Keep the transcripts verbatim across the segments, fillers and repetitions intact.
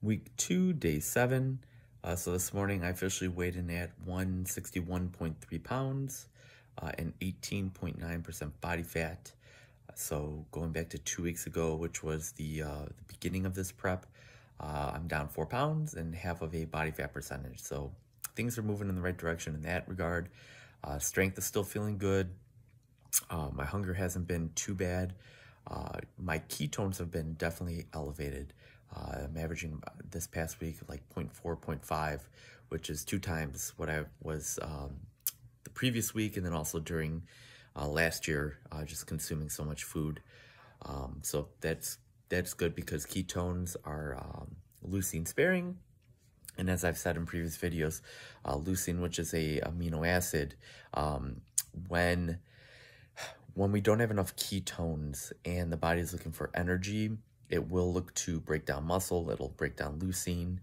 week two, day seven. Uh, so this morning I officially weighed in at one sixty-one point three pounds uh, and eighteen point nine percent body fat. So going back to two weeks ago, which was the, uh, the beginning of this prep, uh, I'm down four pounds and half of a body fat percentage. So things are moving in the right direction in that regard. Uh, strength is still feeling good. Uh, my hunger hasn't been too bad. Uh, my ketones have been definitely elevated. Uh, I'm averaging this past week like zero point four, zero point five, which is two times what I was um, the previous week, and then also during uh, last year, uh, just consuming so much food. Um, so that's that's good because ketones are um, leucine sparing. And as I've said in previous videos, uh, leucine, which is a amino acid, um, when when we don't have enough ketones and the body is looking for energy, it will look to break down muscle, it'll break down leucine,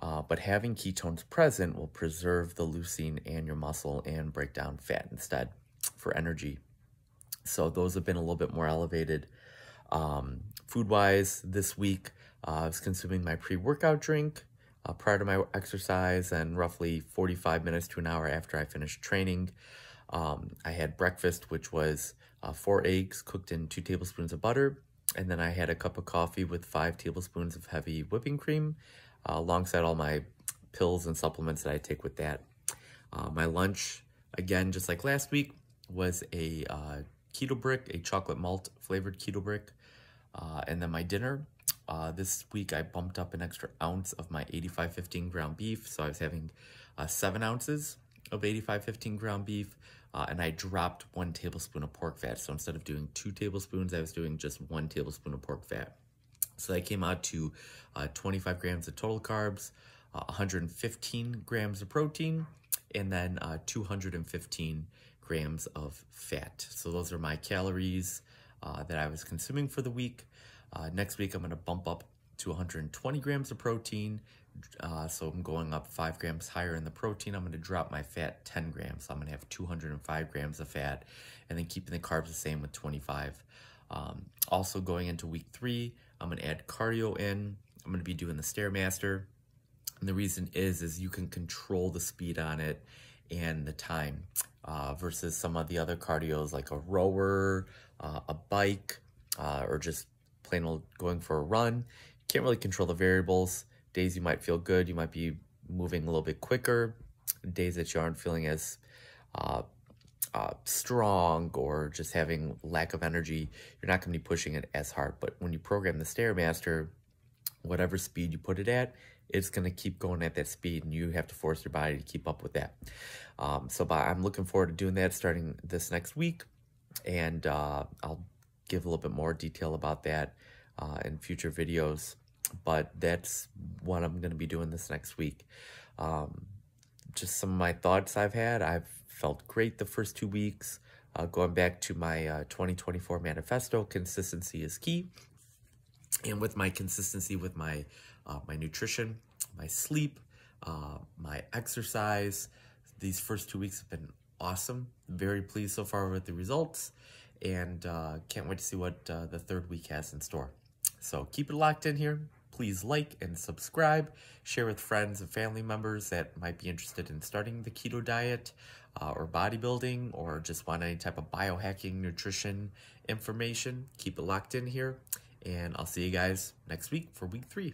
uh, but having ketones present will preserve the leucine and your muscle and break down fat instead for energy. So those have been a little bit more elevated. Um, food-wise, this week, uh, I was consuming my pre-workout drink uh, prior to my exercise and roughly forty-five minutes to an hour after I finished training. Um, I had breakfast, which was uh, four eggs cooked in two tablespoons of butter, and then I had a cup of coffee with five tablespoons of heavy whipping cream, uh, alongside all my pills and supplements that I take with that. Uh, my lunch, again, just like last week, was a uh, keto brick, a chocolate malt flavored keto brick. Uh, and then my dinner, uh, this week I bumped up an extra ounce of my eighty-five fifteen ground beef. So I was having uh, seven ounces of eighty-five fifteen ground beef. Uh, and I dropped one tablespoon of pork fat. So instead of doing two tablespoons, I was doing just one tablespoon of pork fat. So that came out to uh, twenty-five grams of total carbs, uh, one hundred fifteen grams of protein, and then uh, two hundred fifteen grams of fat. So those are my calories uh, that I was consuming for the week. Uh, next week, I'm gonna bump up to one hundred twenty grams of protein. Uh, so I'm going up five grams higher in the protein. I'm going to drop my fat ten grams. So I'm going to have two hundred five grams of fat, and then keeping the carbs the same with twenty-five. Um, also going into week three, I'm going to add cardio in. I'm going to be doing the StairMaster. And the reason is, is you can control the speed on it and the time uh, versus some of the other cardios like a rower, uh, a bike, uh, or just plain old going for a run. You can't really control the variables. Days you might feel good, you might be moving a little bit quicker. Days that you aren't feeling as uh, uh, strong or just having lack of energy, you're not going to be pushing it as hard. But when you program the StairMaster, whatever speed you put it at, it's going to keep going at that speed, and you have to force your body to keep up with that. Um, so by, I'm looking forward to doing that starting this next week, and uh, I'll give a little bit more detail about that uh, in future videos. But that's what I'm going to be doing this next week. Um, just some of my thoughts I've had. I've felt great the first two weeks. Uh, going back to my uh, twenty twenty-four manifesto, consistency is key. And with my consistency, with my, uh, my nutrition, my sleep, uh, my exercise, these first two weeks have been awesome. Very pleased so far with the results. And uh, can't wait to see what uh, the third week has in store. So keep it locked in here. Please like and subscribe, share with friends and family members that might be interested in starting the keto diet uh, or bodybuilding, or just want any type of biohacking nutrition information. Keep it locked in here, and I'll see you guys next week for week three.